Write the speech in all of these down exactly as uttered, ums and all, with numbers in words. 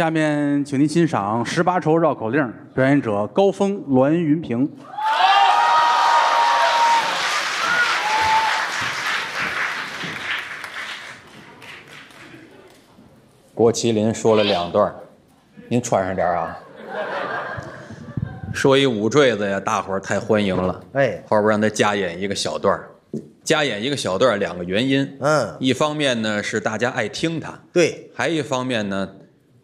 下面，请您欣赏《十八愁绕口令》，表演者高峰、栾云平。 郭麒麟说了两段，您穿上点啊。说一五坠子呀，大伙儿太欢迎了。哎，后边让他加演一个小段，加演一个小段，两个原因。嗯，一方面呢是大家爱听他，对；还一方面呢，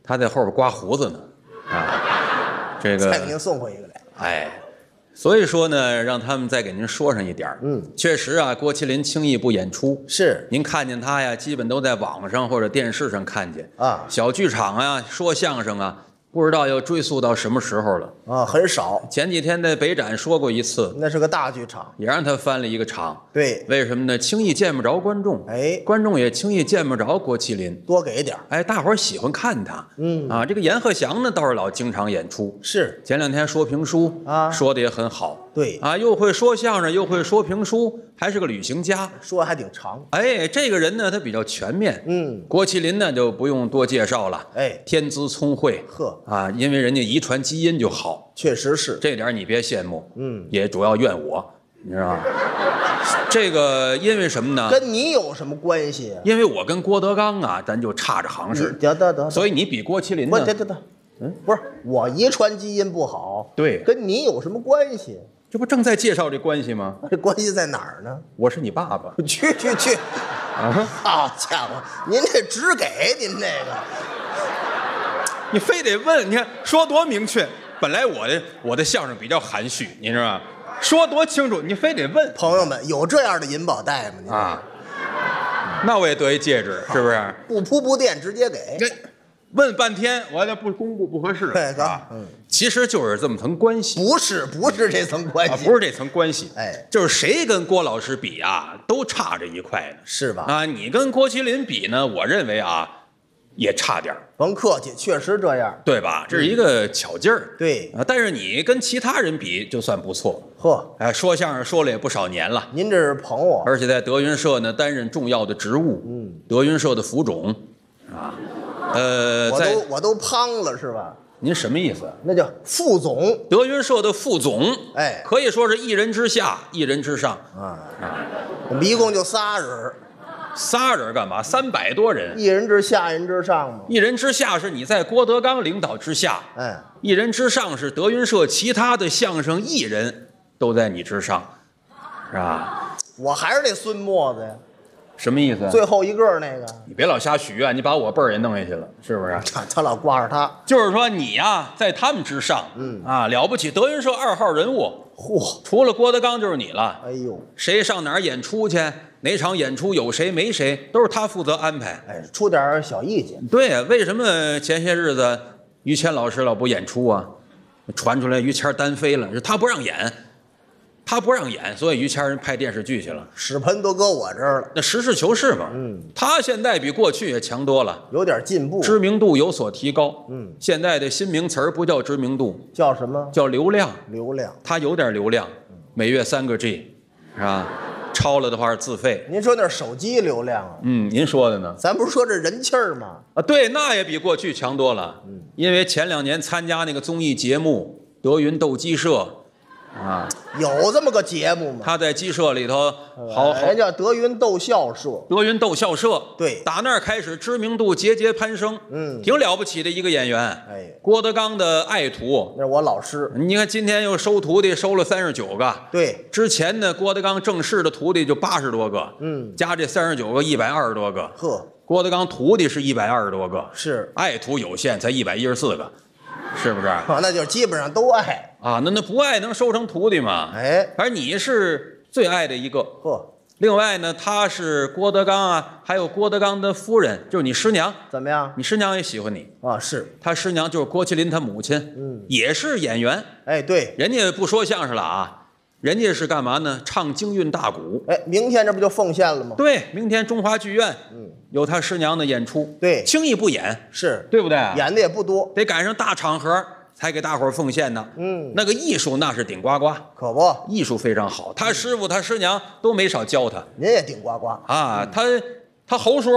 他在后边刮胡子呢。啊，这个。再给您送回一个来。哎，所以说呢，让他们再给您说上一点。嗯，确实啊，郭麒麟轻易不演出。是，您看见他呀，基本都在网上或者电视上看见啊。小剧场啊，说相声啊，不知道要追溯到什么时候了啊，很少。前几天在北展说过一次，那是个大剧场，也让他翻了一个场。对，为什么呢？轻易见不着观众，哎，观众也轻易见不着郭麒麟，多给点哎，大伙儿喜欢看他。嗯啊，这个阎鹤祥呢，倒是老经常演出，是前两天说评书啊，说的也很好。对啊，又会说相声，又会说评书，还是个旅行家，说还挺长。哎，这个人呢，他比较全面。嗯，郭麒麟呢就不用多介绍了。哎，天资聪慧，呵。 啊，因为人家遗传基因就好，确实是这点你别羡慕，嗯，也主要怨我，你知道吗？这个因为什么呢？跟你有什么关系啊？因为我跟郭德纲啊，咱就差着行事，得得得，所以你比郭麒麟呢？得得得，嗯，不是我遗传基因不好，对，跟你有什么关系？这不正在介绍这关系吗？这关系在哪儿呢？我是你爸爸，去去去，啊，好家伙，您这只给您这个。 你非得问，你看说多明确。本来我的我的相声比较含蓄，你知道吗？说多清楚，你非得问。朋友们，有这样的银宝袋吗？啊，那我也得一戒指，是不是？不铺不垫，直接给。问半天，我还不公布不合适。对，啊，嗯，其实就是这么层关系。不是，不是这层关系，啊、不是这层关系。哎，就是谁跟郭老师比啊，都差这一块呢，是吧？啊，你跟郭麒麟比呢，我认为啊。 也差点甭客气，确实这样，对吧？这是一个巧劲儿，对啊。但是你跟其他人比，就算不错。呵，哎，说相声说了也不少年了，您这是捧我，而且在德云社呢担任重要的职务，嗯，德云社的副总，啊，呃，我都我都胖了是吧？您什么意思？那叫副总，德云社的副总，哎，可以说是一人之下，一人之上啊啊，我们一共就仨人。 仨人干嘛？三百多人，一人之下，一人之上嘛。一人之下是你在郭德纲领导之下，哎，一人之上是德云社其他的相声艺人都在你之上，是吧？我还是那孙墨子呀，什么意思？最后一个那个，你别老瞎许愿，你把我辈儿也弄下去了，是不是？他他老挂着他，就是说你呀、啊，在他们之上，嗯啊，了不起，德云社二号人物。 嚯！除了郭德纲就是你了。哎呦，谁上哪儿演出去？哪场演出有谁没谁，都是他负责安排。哎，出点小意见。对，为什么前些日子于谦老师老不演出啊？传出来于谦单飞了，他不让演，他不让演，所以于谦人拍电视剧去了。屎盆都搁我这儿了。那实事求是嘛。嗯。他现在比过去也强多了，有点进步，知名度有所提高。嗯。现在的新名词儿不叫知名度，叫什么？叫流量。流量。他有点流量，每月三个 G， 是吧？超了的话是自费。您说那手机流量啊？嗯，您说的呢？咱不是说这人气儿吗？啊，对，那也比过去强多了。嗯。因为前两年参加那个综艺节目《德云斗鸡社》。 啊，有这么个节目吗？他在鸡舍里头，好，人叫德云斗笑社。德云斗笑社，对，打那儿开始知名度节节攀升，嗯，挺了不起的一个演员。哎，郭德纲的爱徒，那是我老师。你看今天又收徒弟，收了三十九个。对，之前呢，郭德纲正式的徒弟就八十多个，嗯，加这三十九个，一百二十多个。呵，郭德纲徒弟是一百二十多个，是爱徒有限，才一百一十四个。 是不是？啊，那就是基本上都爱啊。那那不爱能收成徒弟吗？哎，而你是最爱的一个。呵，另外呢，他是郭德纲啊，还有郭德纲的夫人，就是你师娘。怎么样？你师娘也喜欢你啊？是，他师娘就是郭麒麟他母亲，嗯，也是演员。哎，对，人家不说相声了啊。 人家是干嘛呢？唱京韵大鼓。哎，明天这不就奉献了吗？对，明天中华剧院，嗯，有他师娘的演出。对，轻易不演，是对不对？演的也不多，得赶上大场合才给大伙儿奉献呢。嗯，那个艺术那是顶呱呱，可不，艺术非常好。他师傅、他师娘都没少教他。您也顶呱呱啊！他他侯叔，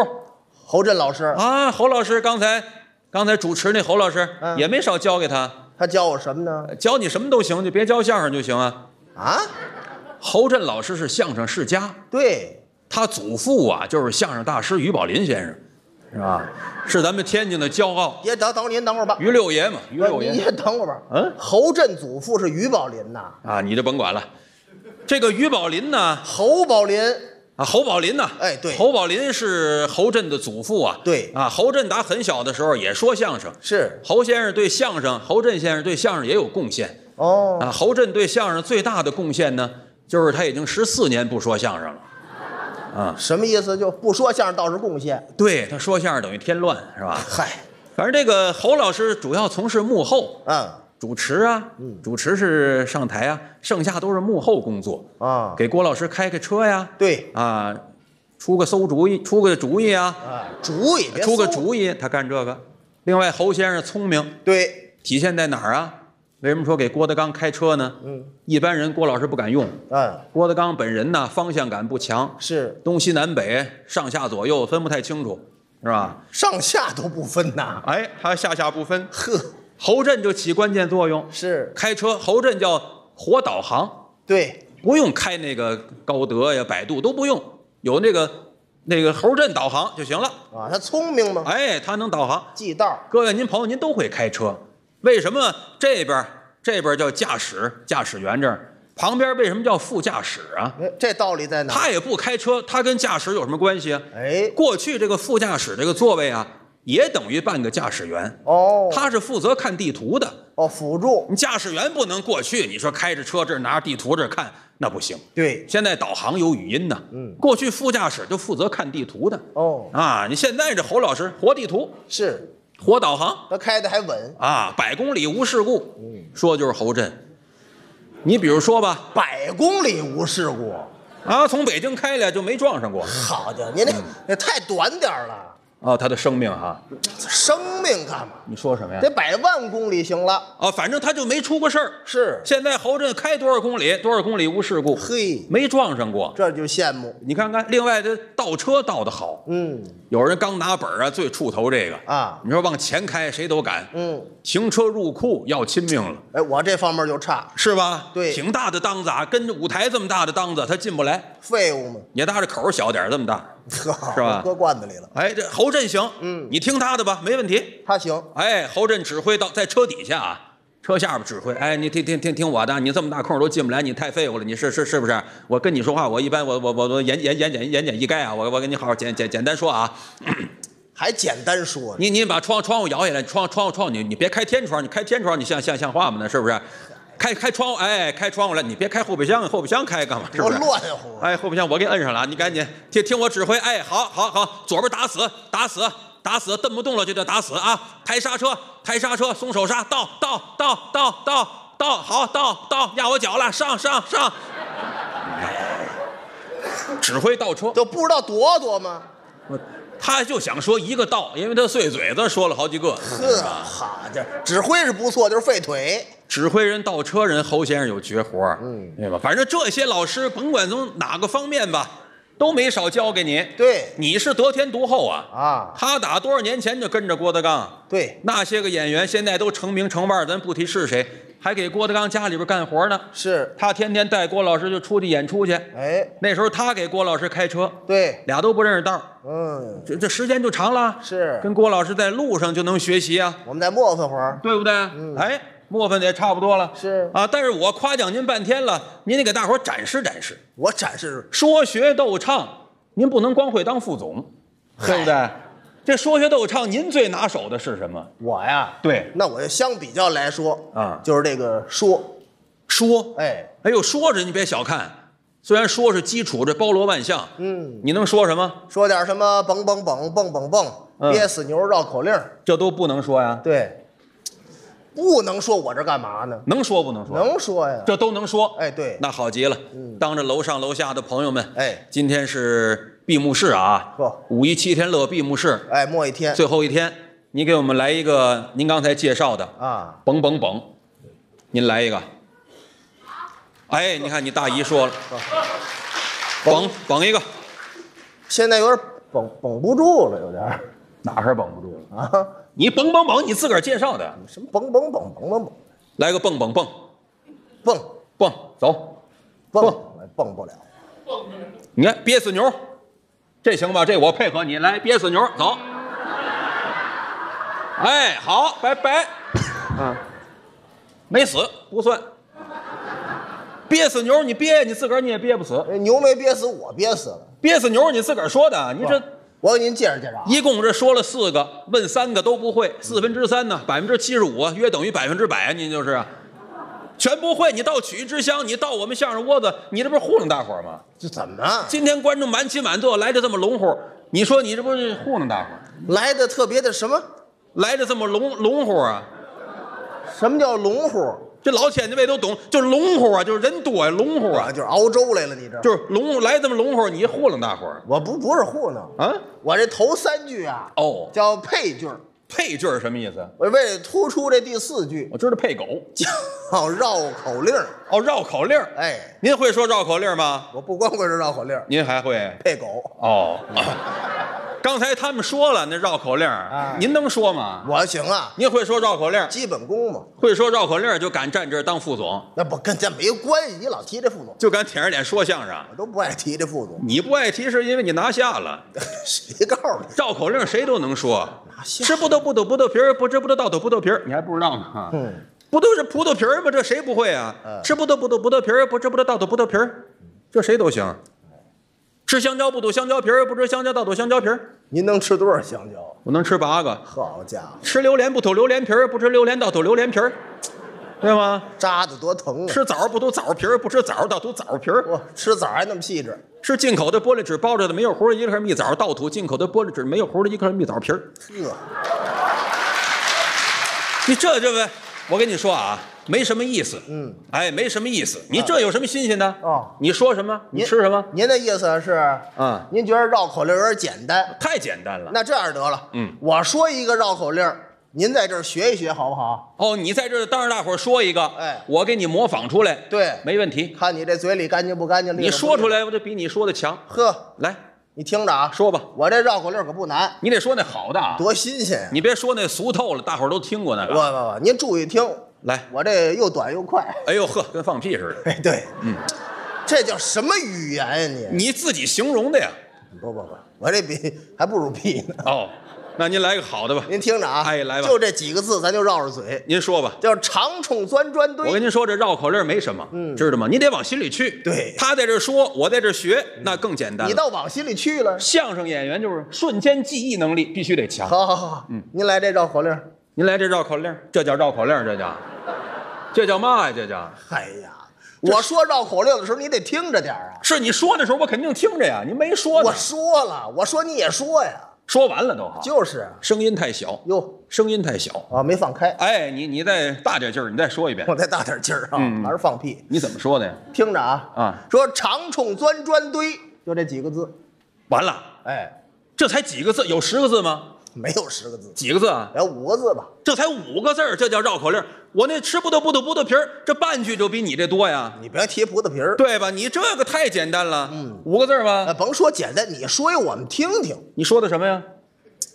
侯震老师啊，侯老师刚才刚才主持那侯老师也没少教给他。他教我什么呢？教你什么都行，就别教相声就行啊。啊？侯震老师是相声世家，对，他祖父啊就是相声大师于宝林先生，是吧？是咱们天津的骄傲。也等等您等会儿吧。于六爷嘛，于六爷。您也等会儿吧。嗯，侯震祖父是于宝林呐。啊，你就甭管了。这个于宝林呢，侯宝林。 啊，侯宝林呢？哎，对，侯宝林是侯震的祖父啊。对啊，侯震达很小的时候也说相声，是侯先生对相声，侯震先生对相声也有贡献哦。啊，侯震对相声最大的贡献呢，就是他已经十四年不说相声了。啊，什么意思？就不说相声倒是贡献？对，他说相声等于添乱，是吧？嗨，反正这个侯老师主要从事幕后，嗯，主持啊，嗯，主持是上台啊。 剩下都是幕后工作啊，给郭老师开开车呀，对啊，出个馊主意，出个主意啊，主意，出个主意，他干这个。另外，侯先生聪明，对，体现在哪儿啊？为什么说给郭德纲开车呢？嗯，一般人郭老师不敢用，嗯，郭德纲本人呢，方向感不强，是东西南北上下左右分不太清楚，是吧？上下都不分呐，哎，还下下不分，呵，侯震就起关键作用，是开车，侯震叫。 活导航，对，不用开那个高德呀、百度都不用，有那个那个侯震导航就行了啊。他聪明吗？哎，他能导航，记道。各位您朋友您都会开车，为什么这边这边叫驾驶驾驶员这儿，旁边为什么叫副驾驶啊？这道理在哪？他也不开车，他跟驾驶有什么关系啊？哎，过去这个副驾驶这个座位啊。 也等于半个驾驶员哦，他是负责看地图的哦，辅助。你驾驶员不能过去，你说开着车这拿着地图这看，那不行。对，现在导航有语音呢，嗯，过去副驾驶就负责看地图的哦啊，你现在这侯老师活地图是活导航，他开的还稳啊，百公里无事故，嗯，说就是侯震。你比如说吧，百公里无事故啊，从北京开来就没撞上过。好家伙，您那那太短点了。 哦，他的生命哈，生命干嘛？你说什么呀？得百万公里行了哦，反正他就没出过事儿。是，现在侯震开多少公里，多少公里无事故，嘿，没撞上过，这就羡慕。你看看，另外这倒车倒得好，嗯，有人刚拿本啊，最出头这个啊，你说往前开谁都敢，嗯，停车入库要亲命了。哎，我这方面就差，是吧？对，挺大的档子啊，跟舞台这么大的档子，他进不来，废物嘛。也搭着口小点这么大。 是吧？搁罐子里了。哎，这侯震行，嗯，你听他的吧，没问题。他行。哎，侯震指挥到在车底下啊，车下边指挥。哎，你听听听听我的，你这么大空都进不来，你太废物了，你是是是不是？我跟你说话，我一般我我我我言言言简言简意赅啊，我我跟你好好简简简单说啊，还简单说。你你把窗窗户摇下来，窗窗户窗户你你别开天窗，你开天窗你像像像话吗？那是不是？ 开开窗户，哎，开窗户来，你别开后备箱，后备箱开干嘛？是不是？乱乎！哎，后备箱我给摁上了，你赶紧听听我指挥。哎，好，好，好，左边打死，打死，打死，蹬不动了就叫打死啊！抬刹车，抬刹车，松手刹，倒，倒，倒，倒，倒，倒，好，倒，倒，压我脚了，上，上，上。指挥倒车，就不知道躲躲吗？我。 他就想说一个道，因为他碎嘴子说了好几个。呵，好家伙，指挥是不错，就是废腿。指挥人、倒车人，侯先生有绝活儿，嗯，对吧？反正这些老师，甭管从哪个方面吧，都没少教给你。对，你是得天独厚啊！啊，他打多少年前就跟着郭德纲。对，那些个演员现在都成名成腕，咱不提是谁，还给郭德纲家里边干活呢。是，他天天带郭老师就出去演出去。哎，那时候他给郭老师开车，对，俩都不认识道。 嗯，这这时间就长了，是跟郭老师在路上就能学习啊。我们再磨蹭会儿，对不对？嗯、哎，磨蹭也差不多了，是啊。但是我夸奖您半天了，您得给大伙展示展示。我展示说学逗唱，您不能光会当副总，对不对？这说学逗唱，您最拿手的是什么？我呀，对，那我就相比较来说啊，嗯、就是这个说，说，哎，哎呦，说着你别小看。 虽然说是基础，这包罗万象。嗯，你能说什么？说点什么蹦蹦蹦蹦蹦蹦，憋死牛绕口令，这都不能说呀。对，不能说，我这干嘛呢？能说不能说？能说呀，这都能说。哎，对，那好极了。当着楼上楼下的朋友们，哎，今天是闭幕式啊，五一七天乐闭幕式，哎，末一天，最后一天，你给我们来一个您刚才介绍的啊，蹦蹦蹦，您来一个。 哎，你看，你大姨说了，绑绑一个，现在有点绷绷不住了，有点。哪是绷不住了啊？你蹦蹦蹦，你自个儿介绍的什么蹦蹦蹦蹦蹦蹦？来个蹦蹦蹦，蹦蹦走，蹦蹦不了，蹦不了。你看憋死牛，这行吧？这我配合你来憋死牛走。哎，好，拜拜。啊，没死不算。 憋死牛，你憋你自个儿你也憋不死。牛没憋死，我憋死了。憋死牛，你自个儿说的。你这，我给您介绍介绍。一共这说了四个，问三个都不会，四分之三呢，百分之七十五啊，约等于百分之百啊，您就是全不会。你到曲艺之乡，你到我们相声窝子，你这不是糊弄大伙儿吗？这怎么了？今天观众满起满座，来的这么龙虎，你说你这不是糊弄大伙儿？来的特别的什么？来的这么龙龙虎啊？什么叫龙虎？ 这老浅那位都懂，就是龙虎啊，就是人多呀，龙虎啊，就是熬粥来了，你这就是龙来这么龙虎，你糊弄大伙儿。我不不是糊弄啊，我这头三句啊，哦，叫配句儿。配句儿什么意思？我为了突出这第四句，我知道配狗叫绕口令。哦，绕口令。哎，您会说绕口令吗？我不光会说绕口令，您还会配狗。哦。刚才他们说了那绕口令，您能说吗？我行啊，您会说绕口令，基本功嘛。会说绕口令就敢站这儿当副总，那不跟这没关系。你老提这副总，就敢舔着脸说相声。我都不爱提这副总。你不爱提是因为你拿下了，谁告诉你？绕口令谁都能说，吃不豆不豆不豆皮儿，不吃不豆倒豆不豆皮儿，你还不知道呢？嗯，不都是葡萄皮儿吗？这谁不会啊？吃不豆不豆不豆皮儿，不吃不豆倒豆不豆皮儿，这谁都行。 吃香蕉不吐香蕉皮儿，不吃香蕉倒吐香蕉皮儿。您能吃多少香蕉？我能吃八个。好家伙！吃榴莲不吐榴莲皮儿，不吃榴莲倒吐榴莲皮儿，对吗？扎的多疼啊！吃枣不吐枣皮儿，不吃枣倒吐枣皮儿。哇，吃枣还那么细致。吃进口的玻璃纸包着的没有核的一颗蜜枣，倒吐进口的玻璃纸没有核的一颗蜜枣皮儿。呵，你这这位，我跟你说啊。 没什么意思，嗯，哎，没什么意思。你这有什么新鲜的？哦，你说什么？你吃什么？您的意思是，嗯，您觉得绕口令有点简单，太简单了。那这样得了，嗯，我说一个绕口令，您在这儿学一学，好不好？哦，你在这儿当着大伙儿说一个，哎，我给你模仿出来，对，没问题。看你这嘴里干净不干净？你说出来，我这比你说的强。呵，来，你听着啊，说吧，我这绕口令可不难，你得说那好的，多新鲜呀！你别说那俗透了，大伙儿都听过那个。不不不，您注意听。 来，我这又短又快。哎呦呵，跟放屁似的。哎，对，嗯，这叫什么语言呀？你你自己形容的呀？不不不，我这比还不如屁呢。哦，那您来个好的吧。您听着啊，哎，来吧，就这几个字，咱就绕着嘴。您说吧，叫长虫钻砖堆。我跟您说，这绕口令没什么，嗯，知道吗？你得往心里去。对，他在这说，我在这学，那更简单。你倒往心里去了。相声演员就是瞬间记忆能力必须得强。好好好，嗯，您来这绕口令。 您来这绕口令，这叫绕口令，这叫，这叫嘛呀？这叫，哎呀，我说绕口令的时候，你得听着点啊。是你说的时候，我肯定听着呀。您没说呢，我说了，我说你也说呀。说完了都好，就是声音太小哟，声音太小啊，没放开。哎，你你再大点劲儿，你再说一遍。我再大点劲儿啊，哪是放屁？你怎么说的呀？听着啊啊，说长虫钻砖堆，就这几个字。完了，哎，这才几个字，有十个字吗？ 没有十个字，几个字啊？哎，五个字吧。这才五个字儿，这叫绕口令。我那吃葡萄不吐葡萄皮儿，这半句就比你这多呀。你别提葡萄皮儿，对吧？你这个太简单了。嗯，五个字吧。哎，甭说简单，你说一我们听听。你说的什么呀？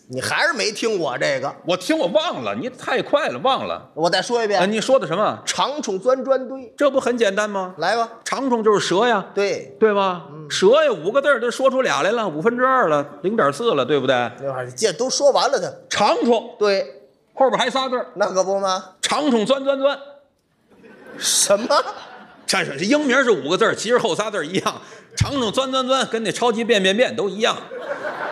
你还是没听我这个。我听我忘了，你太快了，忘了。我再说一遍。哎，你说的什么？长虫钻砖堆，这不很简单吗？来吧，长虫就是蛇呀，对对吧？ 蛇呀，五个字都说出俩来了，五分之二了，零点四了，对不对？这都说完了，他长虫对，后边还仨字，那可不吗？长虫钻钻钻，什么？这是英名是五个字，其实后仨字一样。长虫钻钻钻，跟那超级变变变都一样。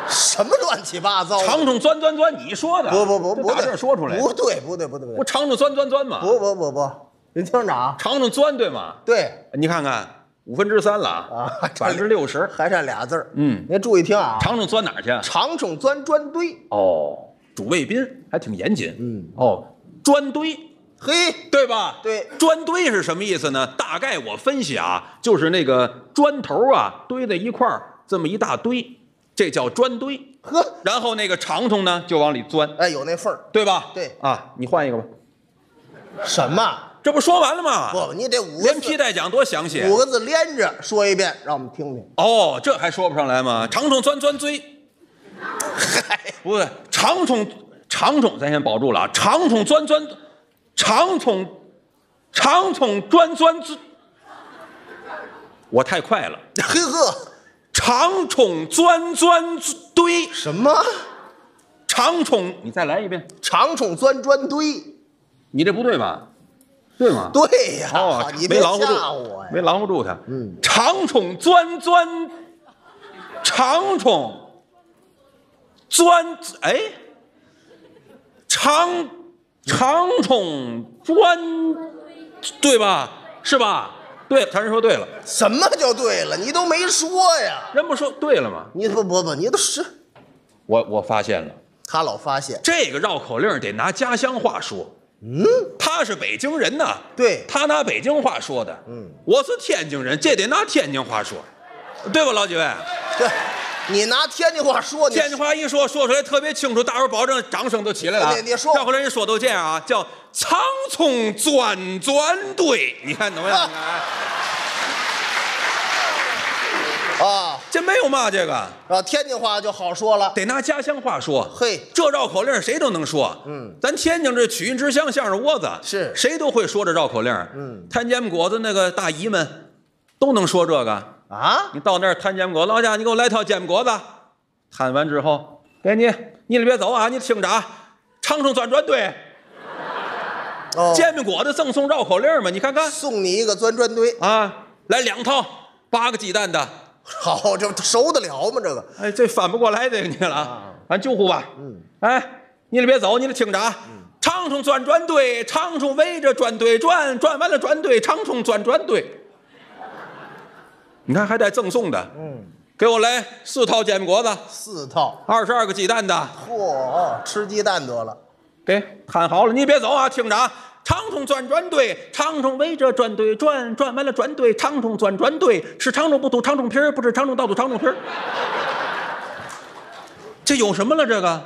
什么乱七八糟？长虫钻钻钻，你说的？不不不，不打这说出来，不对不对不对不对，不长虫钻钻钻吗？不不不不，您听着啊，长虫钻对吗？对，你看看。 五分之三了啊，百分之六十还差俩字儿。嗯，您注意听啊，长虫钻哪儿去？长虫钻砖堆。哦，主谓宾还挺严谨。嗯，哦，砖堆，嘿，对吧？对，砖堆是什么意思呢？大概我分析啊，就是那个砖头啊堆在一块儿，这么一大堆，这叫砖堆。呵，然后那个长虫呢就往里钻，哎，有那缝儿，对吧？对啊，你换一个吧。什么？ 这不说完了吗？不，你得五个字连批带讲，多详细！五个字连着说一遍，让我们听听。哦，这还说不上来吗？长虫钻钻追，不是长筒，长筒咱先保住了啊！长筒钻钻，长筒，长筒钻钻钻，我太快了，呵呵，长筒钻钻堆什么？长筒，你再来一遍，长筒钻砖堆，你这不对吧？ 对吗？对呀、啊，哦、你没拦住我呀，没拦住他。嗯，长虫钻钻，长虫钻哎，长长虫钻，对吧？是吧？对，他人说对了。什么就对了？你都没说呀。人不说对了吗？你不不不，你都是我我发现了，他老发现这个绕口令得拿家乡话说。 嗯，他是北京人呐，对，他拿北京话说的。嗯，我是天津人，这得拿天津话说，对吧，老几位？对，你拿天津话说，天津话一说，说出来特别清楚，大伙保证掌声都起来了。你你说，绕口令人说都这样啊，叫长虫钻钻堆，你看怎么样？啊，这没有嘛，这个啊，天津话就好说了，得拿家乡话说。嘿，这绕口令谁都能说。嗯，咱天津这曲艺之乡相声窝子是，谁都会说这绕口令。嗯，摊煎饼果子那个大姨们，都能说这个啊。你到那儿摊煎饼果子，老贾，你给我来套煎饼果子。摊完之后，给你，你别走啊，你听着啊，长虫钻砖堆。 哦，煎饼果子赠送绕口令嘛，你看看，送你一个钻砖堆啊，来两套，八个鸡蛋的。 好，这熟得了吗？这个，哎，这反不过来这个你了啊，咱救护吧。嗯，哎，你别走，你得听着啊。长虫钻砖堆，长虫围着砖堆转，转完了砖堆，长虫钻砖堆。你看还带赠送的。嗯，给我来四套煎饼果子，四套，二十二个鸡蛋的。嚯，吃鸡蛋得了。给喊好了，你别走啊，听着啊。 长虫钻砖堆，长虫围着砖堆转，转完了砖堆，长虫钻砖堆。吃长虫不吐长虫皮儿，不吃长虫倒吐长虫皮儿。这有什么了？这个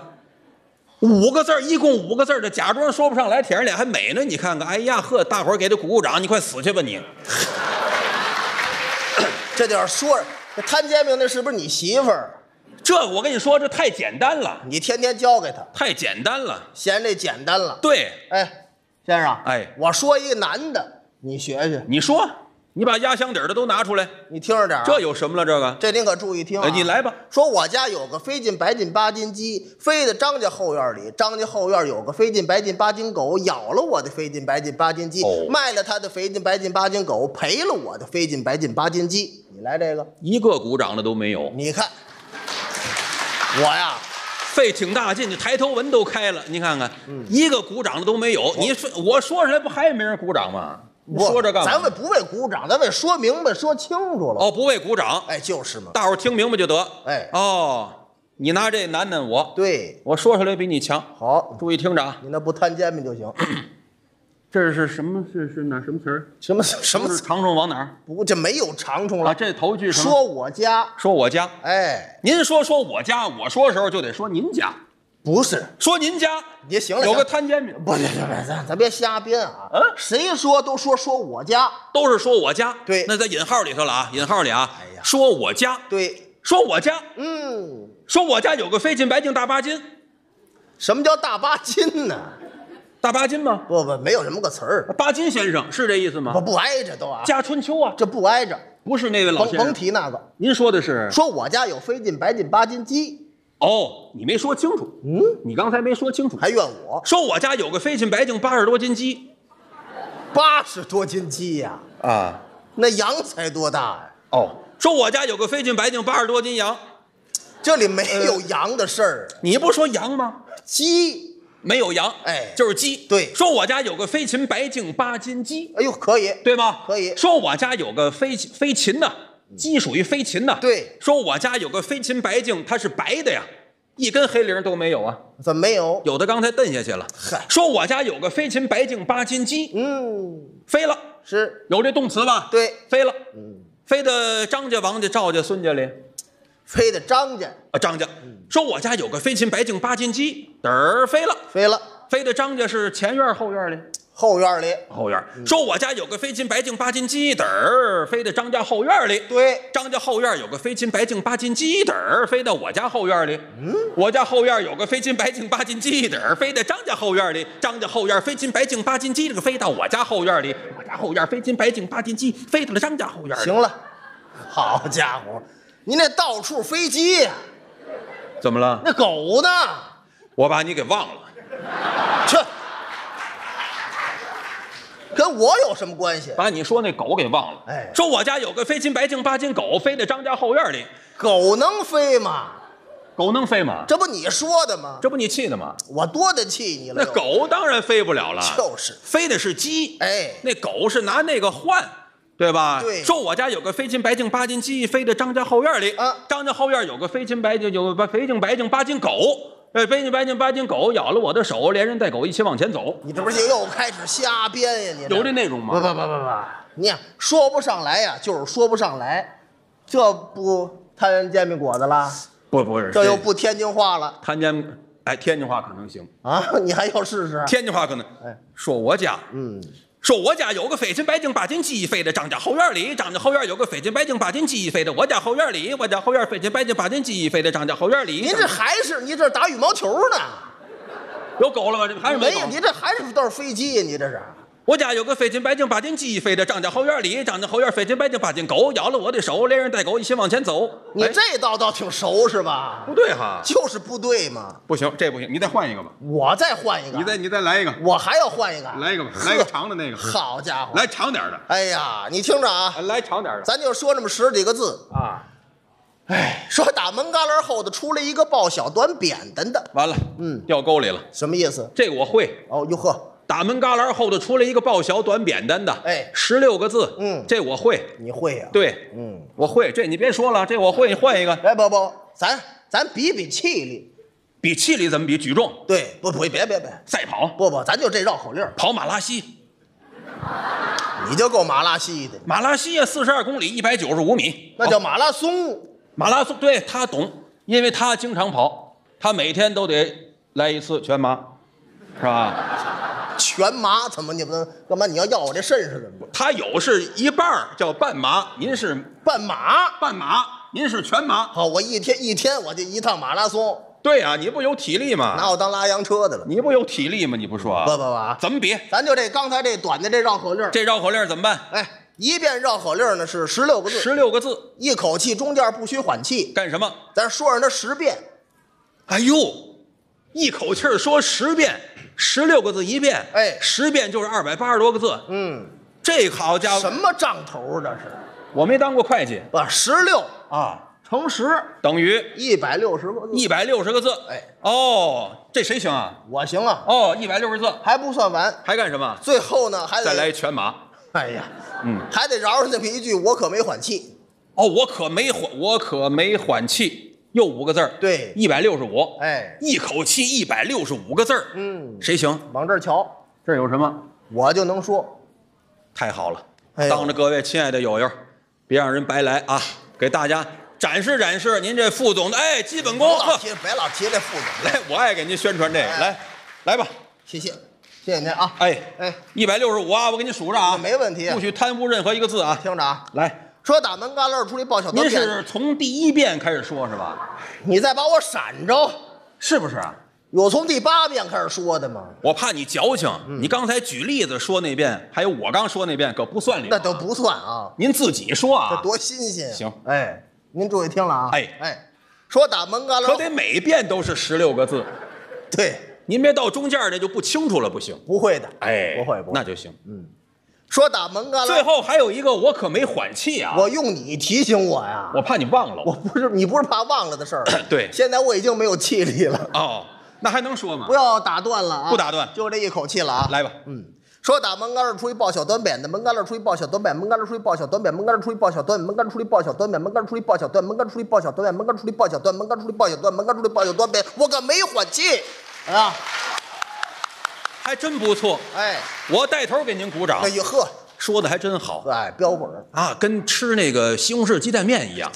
五个字儿，一共五个字儿，这假装说不上来，舔着脸还美呢。你看看，哎呀呵，大伙儿给他鼓鼓掌，你快死去吧你！这就是说，这摊煎饼那是不是你媳妇儿？ 这我跟你说，这太简单了。你天天教给他，太简单了，嫌这简单了。对，哎，先生，哎，我说一个男的，你学学。你说，你把压箱底的都拿出来，你听着点。这有什么了？这个，这您可注意听。你来吧。说我家有个飞进白进八斤鸡，飞到张家后院里。张家后院有个飞进白进八斤狗，咬了我的飞进白进八斤鸡，卖了他的飞进白进八斤狗，赔了我的飞进白进八斤鸡。你来这个，一个鼓掌的都没有。你看。 我呀，费挺大劲，这抬头纹都开了。你看看，嗯、一个鼓掌的都没有。你说我说出来不还没人鼓掌吗？你说这干嘛？咱们不为鼓掌，咱为说明白、说清楚了。哦，不为鼓掌，哎，就是嘛，大伙听明白就得。哎，哦，你拿这难难我，对我说出来比你强。好，注意听着啊，你那不摊煎饼就行。这是什么？是是哪什么词儿？什么什么？长虫往哪儿？不，这没有长虫了。啊、这头句什么？说我家，说我家。哎，您说说我家，我说的时候就得说您家，不是说您家也行了。有个摊煎饼，不不不不，咱咱别瞎编啊。嗯，谁说都说说我家，都是说我家。对，那在引号里头了啊，引号里啊。哎呀，说我家，对，说我家，嗯，说我家有个飞进白进大八斤，什么叫大八斤呢？ 大巴金吗？不不，没有这么个词儿。巴金先生是这意思吗？不不挨着都啊。家春秋啊，这不挨着，不是那位老先生。甭提那个，您说的是说我家有飞进白进八斤鸡。哦，你没说清楚。嗯，你刚才没说清楚，还怨我。说我家有个飞进白进八十多斤鸡，八十多斤鸡呀、啊？啊，那羊才多大呀、啊？哦，说我家有个飞进白进八十多斤羊，这里没有羊的事儿、呃。你不说羊吗？鸡。 没有羊，哎，就是鸡。对，说我家有个飞禽白净八斤鸡，哎呦，可以，对吗？可以。说我家有个飞飞禽呢，鸡属于飞禽呢。对。说我家有个飞禽白净，它是白的呀，一根黑绫都没有啊。怎么没有？有的刚才蹬下去了。嗨。说我家有个飞禽白净八斤鸡，嗯，飞了，是有这动词吧？对，飞了，嗯，飞到张家、王家、赵家、孙家里，飞到张家啊，张家。 说我家有个飞禽白净八斤鸡，嘚儿飞了，飞了，飞到张家是前院后院里，后院里，后院说我家有个飞禽白颈八斤鸡嘚儿，飞到张家后院里。对，张家后院有个飞禽白颈八斤鸡嘚儿，飞到我家后院里。嗯，我家后院有个飞禽白颈八斤鸡嘚儿，飞到张家后院里。张家后院飞禽白颈八斤鸡这个飞到我家后院里。我家后院飞禽白颈八斤鸡飞到了张家后院里。行了，好家伙，您那到处飞鸡呀？怎么了？那狗呢？我把你给忘了。去。 跟我有什么关系？把你说那狗给忘了。哎，说我家有个飞禽白颈八斤狗，飞到张家后院里。狗能飞吗？狗能飞吗？这不你说的吗？这不你气的吗？我多得气你了。那狗当然飞不了了，就是飞的是鸡。哎，那狗是拿那个换，对吧？对。说我家有个飞禽白颈八斤鸡，飞到张家后院里。啊，张家后院有个飞禽白颈有个飞禽白颈八斤狗。 哎，飞禽白颈八斤狗咬了我的手，连人带狗一起往前走。你这不是又开始瞎编呀？你有这内容吗？不不不不不，你说不上来呀，就是说不上来，这不摊人煎饼果子了？不不是，这又不天津话了。摊煎，哎，天津话可能行啊，你还要试试？天津话可能，哎，说我家，嗯。 说我家有个飞禽白颈八斤鸡，飞到张家后院里。张家后院有个飞禽白颈八斤鸡，飞到我家后院里。我家后院飞禽白颈八斤鸡，飞到张家后院里。您这还是您这打羽毛球呢？有狗了吗？这还是没有？您这还是都是飞机？你这是？我家有个飞禽白颈八斤鸡，飞到张家后院里。张家后院飞禽白颈八斤狗咬了我的手，连人带狗一起往前走。你这道倒挺熟是吧？不对哈，就是不对嘛。不行，这不行，你再换一个吧。我再换一个。你再你再来一个。我还要换一个。来一个吧，来个长的那个。好家伙，来长点的。哎呀，你听着啊，来长点的。咱就说这么十几个字啊。哎，说打门旮旯后头出来一个抱小短扁担的，完了，嗯，掉沟里了。什么意思？这个我会。哦，哟呵。 打门旮旯后头出来一个抱小短扁担的，哎，十六个字，嗯，这我会，你会呀？对，嗯，我会，这你别说了，这我会，换一个。哎，不不，咱咱比比气力，比气力怎么比？举重？对，不不，别别别，赛跑？不不，咱就这绕口令，跑马拉稀。你就够马拉稀的，马拉稀呀，四十二公里，一百九十五米，那叫马拉松。马拉松，对他懂，因为他经常跑，他每天都得来一次全马，是吧？ 全麻怎么你不能干嘛？你要要我这肾是怎么？他有是一半叫半麻，您是半马，半马，您是全麻。好，我一天一天我就一趟马拉松。对啊，你不有体力吗？拿我当拉洋车的了。你不有体力吗？你不说？不不不，怎么比？咱就这刚才这短的这绕口令，这绕口令怎么办？哎，一遍绕口令呢是十六个字，十六个字，一口气，中间不许缓气。干什么？咱说上它十遍。哎呦，一口气说十遍。 十六个字一遍，哎，十遍就是二百八十多个字。嗯，这好家伙，什么账头这是？我没当过会计。不，十六啊，乘十等于一百六十个字。一百六十个字，哎，哦，这谁行啊？我行啊。哦，一百六十字还不算完，还干什么？最后呢，还得再来全马。哎呀，嗯，还得饶上那么一句，我可没缓气。哦，我可没缓，我可没缓气。 又五个字儿，对，一百六十五，哎，一口气一百六十五个字儿，嗯，谁行？往这儿瞧，这有什么？我就能说，太好了！哎、当着各位亲爱的友友，别让人白来啊！给大家展示展示您这副总的哎基本功。别老提，别老提这副总，来，我爱给您宣传这个，哎、来，来吧，谢谢，谢谢您啊！哎哎，一百六十五啊，我给你数着啊，没问题，不许贪污任何一个字啊！听着啊，来。 说打门旮旯出来抱小短扁，您是从第一遍开始说，是吧？你再把我闪着，是不是啊？有从第八遍开始说的吗？我怕你矫情，嗯、你刚才举例子说那遍，还有我刚说那遍，可不算里。那都不算啊！您自己说啊，这多新鲜！行，哎，您注意听了啊！哎哎，说打门旮旯，可得每遍都是十六个字，对，您别到中间那就不清楚了，不行。不会的，哎，不会不会，那就行，嗯。 说打门旮旯，最后还有一个我可没缓气啊！我用你提醒我呀，我怕你忘了。我不是你不是怕忘了的事儿。对，现在我已经没有气力了。哦，那还能说吗？不要打断了啊！不打断，就这一口气了啊！来吧，嗯。说打门旮旯出一抱小短扁的，门旮旯出一抱小短扁，门旮旯出一抱小短扁，门旮旯出一抱小短，门旮旯出一抱小短扁，门旮旯出一抱小短，门旮旯出一抱小短，门旮旯出一抱小短，门旮旯出一抱小短，门旮旯出一抱小短扁，我可没缓气啊！还真不错，哎，我带头给您鼓掌。哎呦呵。 说的还真好，哎，标本啊，跟吃那个西红柿鸡蛋面一样，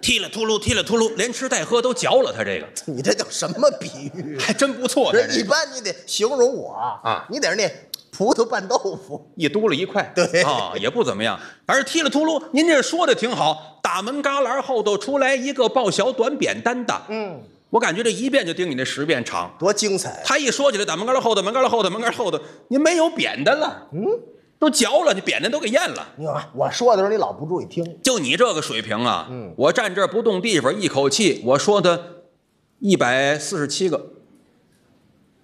踢了秃噜，踢了秃噜，连吃带喝都嚼了。他这个，你这叫什么比喻？还真不错。这一般你得形容我啊，你得是那葡萄拌豆腐，一嘟噜一块，对啊，也不怎么样。反正踢了秃噜，您这说的挺好。打门旮旯后头出来一个抱小短扁担的，嗯，我感觉这一遍就盯你那十遍长，多精彩、啊！他一说起来，打门旮旯后头，门旮旯后头，门旮旯后头，您没有扁担了，嗯。 都嚼了，你扁担都给咽了。你看，我说的时候你老不注意听。就你这个水平啊，嗯，我站这儿不动地方，一口气我说的，一百四十七个，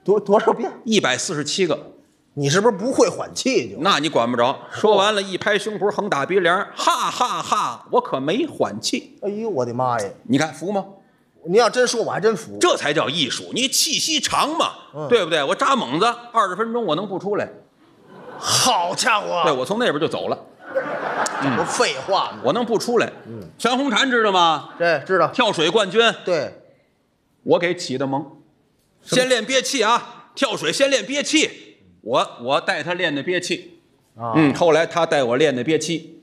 多多少遍？一百四十七个。你是不是不会缓气就？那你管不着。说完了，一拍胸脯，横打鼻梁，哈哈哈！我可没缓气。哎呦，我的妈呀！你看服吗？您要真说，我还真服。这才叫艺术，你气息长嘛，嗯、对不对？我扎猛子二十分钟，我能不出来。 好家伙！对我从那边就走了，嗯、不废话吗？我能不出来？嗯，全红婵知道吗？对，知道。跳水冠军。对，我给起的盟，先练憋气啊！跳水先练憋气，我我带他练的憋气，啊、嗯，后来他带我练的憋气，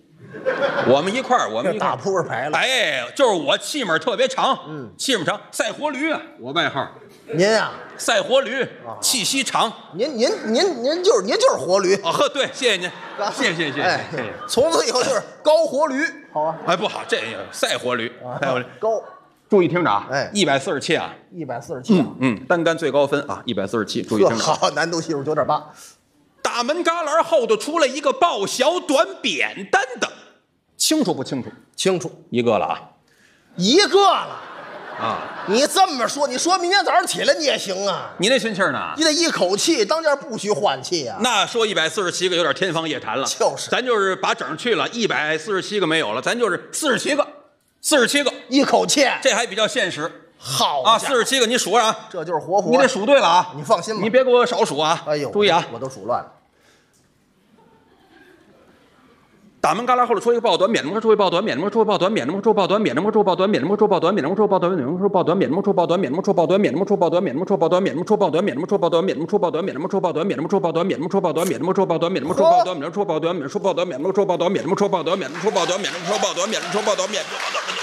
我们一块儿，我们一块儿打扑克牌了。哎，就是我气门特别长，嗯，气门长，赛活驴啊，我外号。 您啊，赛活驴，气息长。您您您您就是您就是活驴啊！呵，对，谢谢您，谢谢谢谢谢谢。从此以后就是高活驴，好啊！哎，不好，这赛活驴，赛活驴高。注意听着啊，哎，一百四十七啊，一百四十七，嗯，单杆最高分啊，一百四十七。注意听着，好，难度系数九点八。打门旮旯后头出来一个抱小短扁担的，清楚不清楚？清楚，一个了啊，一个了。 啊！你这么说，你说明天早上起来你也行啊？你那心气儿呢？你得一口气，当家不许缓气啊！那说一百四十七个有点天方夜谭了，就是。咱就是把整去了，一百四十七个没有了，咱就是四十七个，四十七个一口气，这还比较现实。好啊，四十七个，你数啊，这就是活佛。你得数对了啊，你放心吧，你别给我少数啊。哎呦，注意啊，我都数乱了。打门旮旯后头出一个抱短扁，出一抱短扁，出一抱短扁，出一抱短扁，出一抱短扁，出一抱短扁，出一抱短扁，出一抱短扁，出一抱短扁，出一抱短扁，出一抱短扁，出一抱短扁，出一抱短扁，出一抱短扁，出一抱短扁，出一抱短扁，出一抱短扁，出一抱短扁，出一抱短扁，出一抱短扁，出一抱短扁，出一抱短扁，出一抱短扁，出一抱短扁，出一抱短扁，出一抱短扁，出一抱短扁，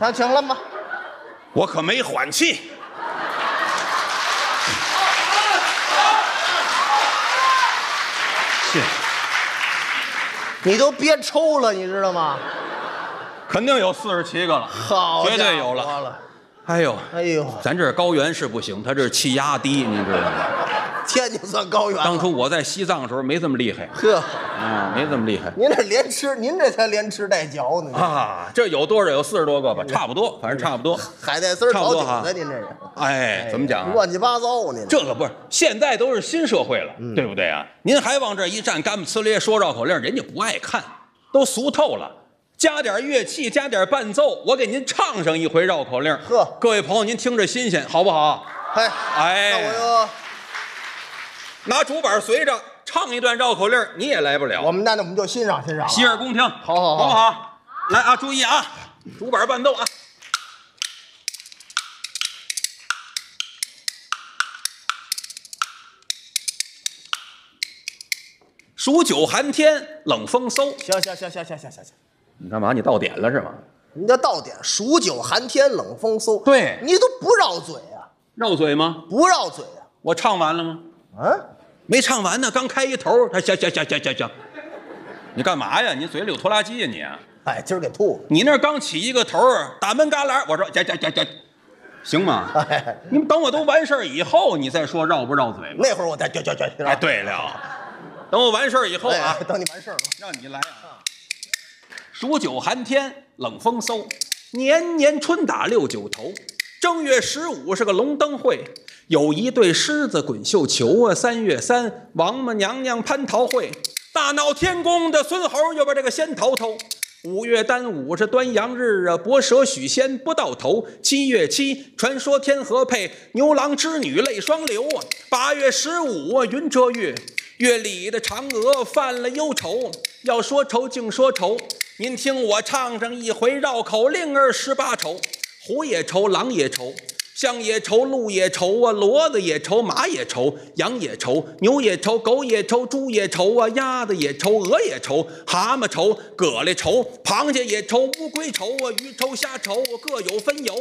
他行了吗？我可没缓气。是，你都憋抽了，你知道吗？肯定有四十七个了，好，绝对有了。哎呦，哎呦，咱这高原是不行，他这气压低，你知道吗？天津算高原。当初我在西藏的时候没这么厉害。呵。 嗯，没这么厉害。您这连吃，您这才连吃带嚼呢。啊，这有多少？有四十多个吧，差不多，反正差不多。海带丝儿炒饺子，您这是？哎，怎么讲？乱七八糟呢。这个不是，现在都是新社会了，对不对啊？您还往这一站，干不呲咧说绕口令，人家不爱看，都俗透了。加点乐器，加点伴奏，我给您唱上一回绕口令。呵，各位朋友，您听着新鲜，好不好？哎哎，那我就拿竹板随着。 唱一段绕口令，你也来不了。我们那那我们就欣赏欣赏，洗耳恭听。好好好，好不好？来啊，注意啊，竹板伴奏啊。数九寒天，冷风嗖。行行行行行行行行，你干嘛？你到点了是吗？你这到点，数九寒天，冷风嗖。对，你都不绕嘴啊？绕嘴吗？不绕嘴啊。我唱完了吗？啊？ 没唱完呢，刚开一头，他行行行行行行，你干嘛呀？你嘴里有拖拉机呀、啊、你、啊？哎，今儿给吐了。你那刚起一个头，打门旮旯，我说行行行行，行吗？哎、你们等我都完事儿以后，你再说绕不绕嘴。那会儿我再叫叫叫。哎，对了，等我完事儿以后啊，哎、等你完事儿了，让你来啊。数九寒天，冷风嗖，年年春打六九头。 正月十五是个龙灯会，有一对狮子滚绣球啊。三月三，王母娘娘蟠桃会，大闹天宫的孙猴又把这个仙桃偷。五月端午是端阳日啊，博蛇许仙不到头。七月七，传说天河配牛郎织女泪双流啊。八月十五啊，云遮月，月里的嫦娥犯了忧愁。要说愁，竟说愁，您听我唱上一回绕口令儿十八愁。 虎也愁，狼也愁，象也愁，鹿也愁啊，骡子也愁，马也愁，羊也愁，牛也愁，狗也愁，猪也愁啊，鸭子也愁，鹅也愁，蛤蟆愁，蛤蜊愁，螃蟹也愁，乌龟愁啊，鱼愁，虾愁，各有分忧。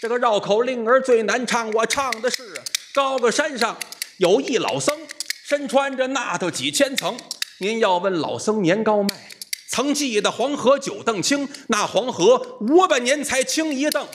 这个绕口令儿最难唱，我唱的是：高个山上有一老僧，身穿着那头几千层。您要问老僧年高迈，曾记得黄河九邓清，那黄河五百年才清一邓。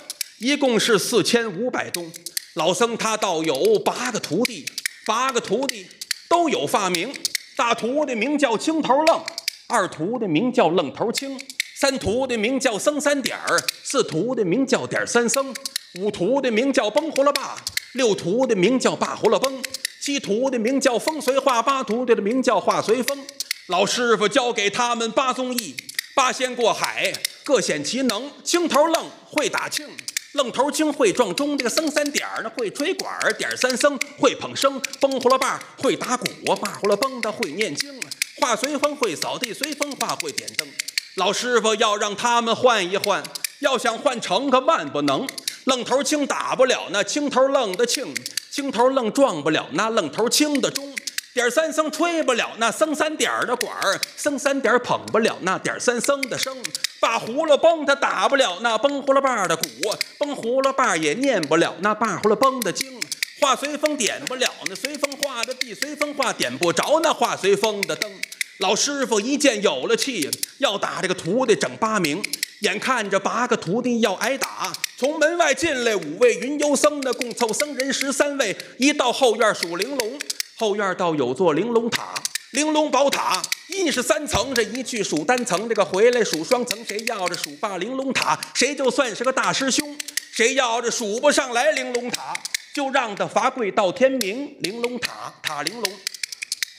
一共是四千五百冬，老僧他倒有八个徒弟，八个徒弟都有发明。大徒弟名叫青头愣，二徒弟名叫愣头青，三徒弟名叫僧三点儿，四徒弟名叫点三僧，五徒弟名叫崩葫芦霸，六徒弟名叫霸葫芦崩，七徒弟名叫风随画，八徒弟的名叫画随风。老师傅教给他们八宗艺，八仙过海，各显其能。青头愣会打磬。 愣头青会撞钟，这个僧三点儿呢会吹管儿，点三僧会捧笙，崩葫芦把会打鼓，把葫芦崩的会念经，画随风会扫地，随风画会点灯。老师傅要让他们换一换，要想换成可万不能。愣头青打不了那青头愣的磬，青头愣撞不了那愣头青的钟，点三僧吹不了那僧三点儿的管儿，僧三点儿捧不了那点三僧的笙。 把葫芦崩，他打不了那崩葫芦把的鼓，崩葫芦把也念不了那把葫芦崩的经，画随风点不了那随风画的地，随风画点不着那画随风的灯。老师傅一见有了气，要打这个徒弟整八名，眼看着八个徒弟要挨打，从门外进来五位云游僧，那共凑僧人十三位，一到后院数玲珑，后院倒有座玲珑塔。 玲珑宝塔一是三层，这一去数单层，这个回来数双层。谁要这数罢玲珑塔，谁就算是个大师兄。谁要这数不上来玲珑塔，就让他罚跪到天明。玲珑塔塔玲珑，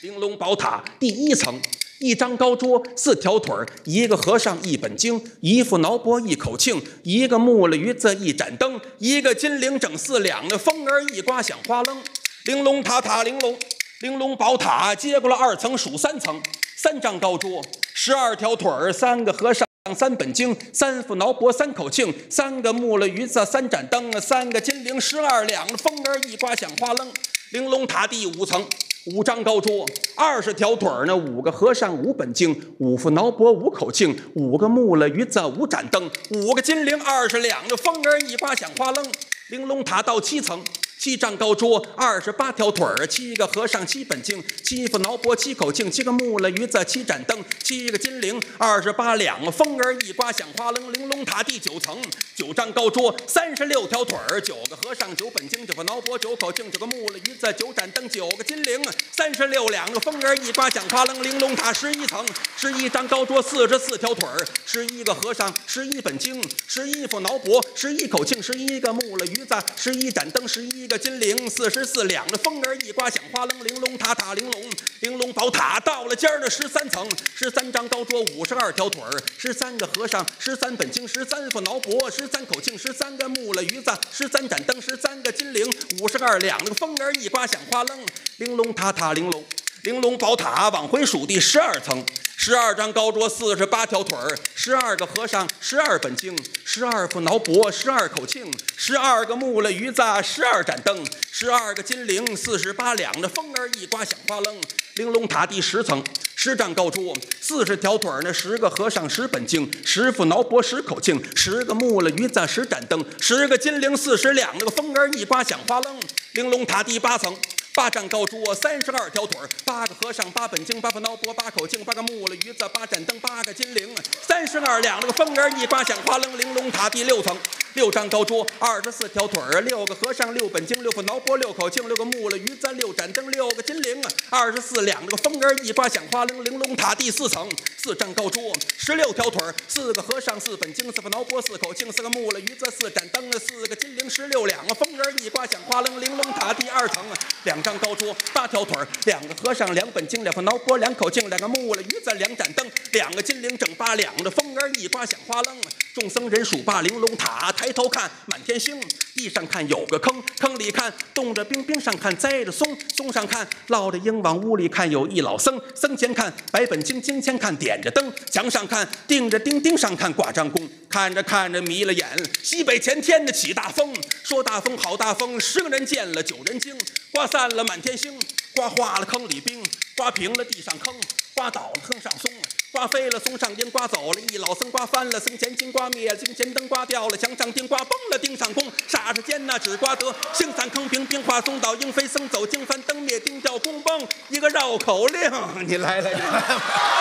玲珑宝塔第一层，一张高桌，四条腿儿，一个和尚一本经，一副挠钵一口磬，一个木了鱼子一盏灯，一个金铃整四两，那风儿一刮响哗楞。玲珑塔塔玲珑。 玲珑宝塔接过了二层，数三层，三张高桌，十二条腿儿，三个和尚，三本经，三副挠钵，三口磬，三个木了鱼子，三盏灯，三个金铃，十二两，风儿一刮响哗楞。玲珑塔第五层，五张高桌，二十条腿儿呢，五个和尚，五本经，五副挠钵，五口磬，五个木了鱼子，五盏灯，五个金铃，二十两，这风儿一刮响哗楞。玲珑塔到七层。 七丈高桌，二十八条腿儿，七个和尚，七本经，七副挠钵，七口磬，七个木了鱼子，七盏灯，七个金铃，二十八两。风儿一刮响哗楞。玲珑塔第九层，九丈高桌，三十六条腿儿，九个和尚，九本经，九副挠钵，九口磬，九个木了鱼子，九盏灯，九个金铃，三十六两。风儿一刮响哗楞。玲珑塔十一层，十一张高桌，四十四条腿儿，十一个和尚，十一本经，十一副挠钵，十一口磬，十一个木了鱼子，十一盏灯，十一。 这金铃四十四两，这风儿一刮响哗楞，玲珑塔塔玲珑，玲珑宝塔到了尖儿的十三层，十三张高桌，五十二条腿儿，十三个和尚，十三本经，十三副挠钵，十三口磬，十三个木了鱼子，十三盏灯，十三个金铃，五十二两。那个风儿一刮响哗楞，玲珑塔塔玲珑，玲珑宝塔往回数第十二层。 十二张高桌，四十八条腿儿，十二个和尚，十二本经，十二副挠钵，十二口磬，十二个木了鱼子，十二盏灯，十二个金铃，四十八两。这风儿一刮响哗楞。玲珑塔第十层，十丈高桌，四十条腿儿，那十个和尚，十本经，十副挠钵，十口磬，十个木了鱼子，十盏灯，十个金铃，四十两。那个风儿一刮响哗楞。玲珑塔第八层。 八丈高桌，三十二条腿儿，八个和尚，八本经，八副挠钵，八口磬，八个木了鱼子，八盏灯，八个金铃，三十二两。那个风儿一刮响哗楞。玲珑塔第六层，六张高桌，二十四条腿儿，六个和尚，六本经，六副挠钵，六口磬，六个木了鱼子，六盏灯，六个金铃，二十四两。那个风儿一刮响哗楞。玲珑塔第四层，四张高桌，十六条腿儿，四个和尚，四本经，四副挠钵，四口磬，四个木了鱼子，四盏灯，四个金铃，十六两。风儿一刮响哗楞。玲珑塔第二层，两。两张高桌，八条腿两个和尚，两本经，两个挠钵，两口磬，两个木了鱼子，两盏灯，两个金铃整八两的风儿一刮响哗楞。众僧人数罢玲珑塔，抬头看满天星。地上看有个坑，坑里看冻着冰，冰上看栽着松，松上看落着鹰。往屋里看有一老僧，僧前看白本经，经前看点着灯，墙上看钉着钉，钉上看挂张弓。看着看着迷了眼，西北前天的起大风，说大风好大风，十个人见了九人惊。刮散了满天星，刮化了坑里冰，刮平了地上坑，刮倒了坑上松。刮飞了松上烟，刮走了一老僧，刮翻了僧前经，刮灭了经前灯，刮掉了墙上钉，刮崩了钉上弓。霎时间那只刮得星散坑平，冰化松倒鹰飞，僧走经翻灯灭钉掉弓崩，一个绕口令，你来来。